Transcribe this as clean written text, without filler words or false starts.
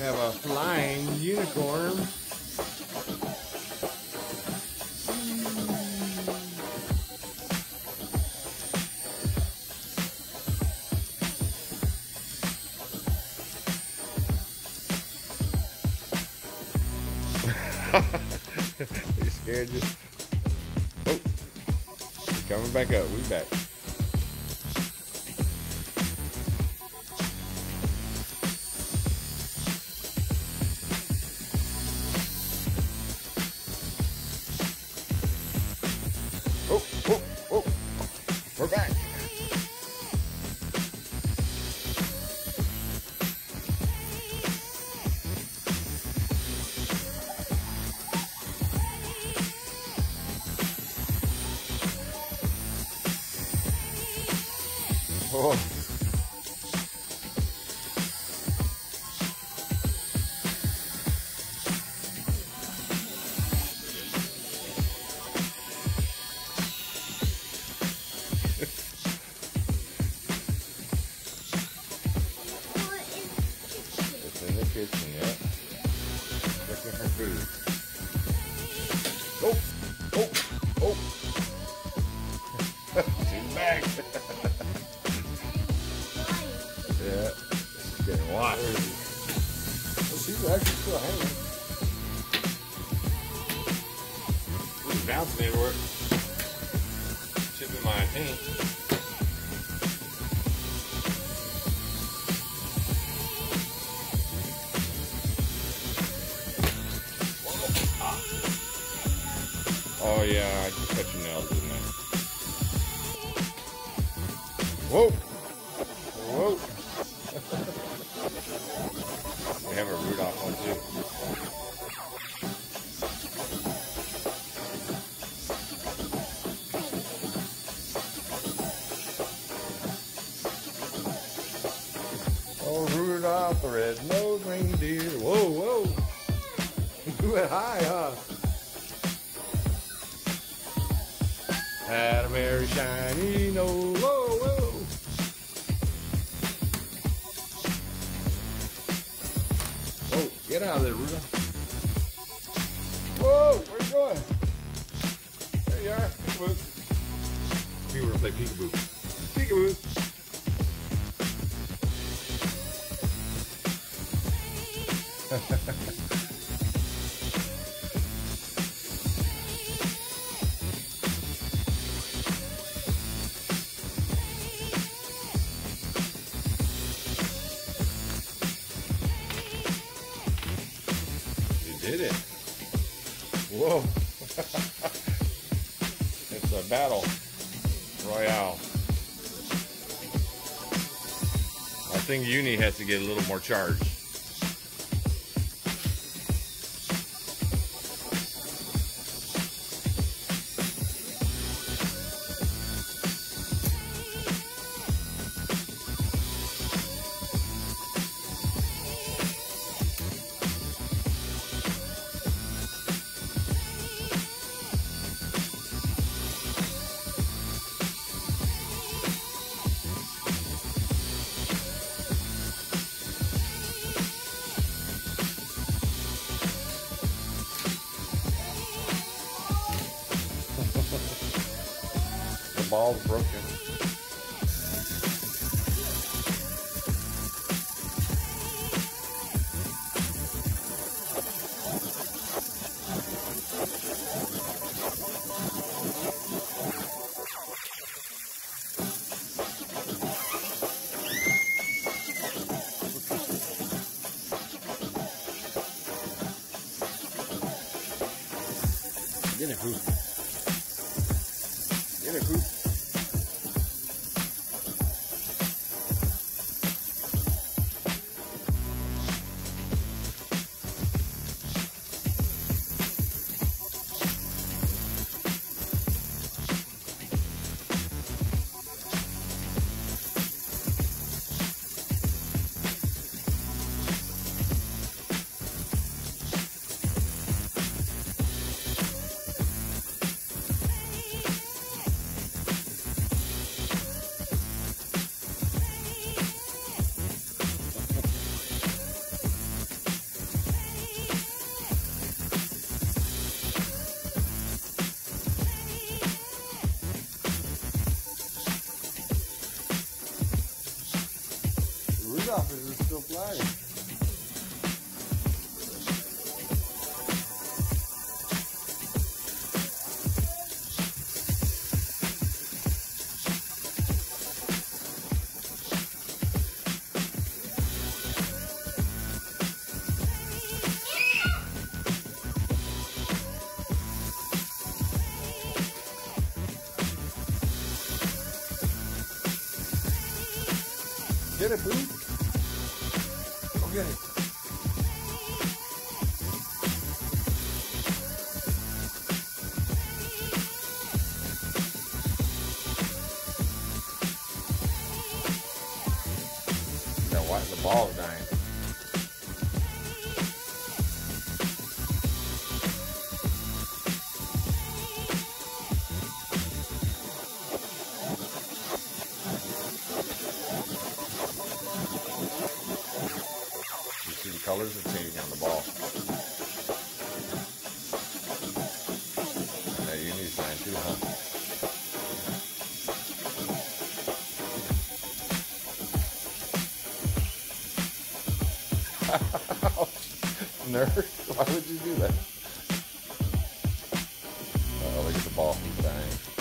have a flying unicorn. You're scared, just... Oh! We're coming back up, we back. Oh! Oh! Oh! We're back! Oh. It's in the kitchen, yeah. Looking for food. Oh! Oh! Oh! She's back! Yeah, she's getting washed. Well, she's actually still hanging. She's bouncing everywhere. Should be mine, ain't. Oh yeah, I just cut your nails, didn't I? Whoa! Whoa! We have a Rudolph one too. Oh, Rudolph the red-nosed reindeer. Whoa, whoa. Do it high, huh? Had a very shiny nose. Whoa, whoa. Get out of there, Rudolph. Whoa, where are you going? There you are, peekaboo. We were to play peekaboo. Did it. Whoa. It's a battle royale. I think Uni has to get a little more charged. The ball's broken. Get it, Coop. Get it, Coop. Rudolph is still flying. Get it, boo. Okay. Now why is the ball dying? The colors are changing on the ball. Now you need sign too, huh? Nerd, why would you do that? Oh, look at the ball. He's dying.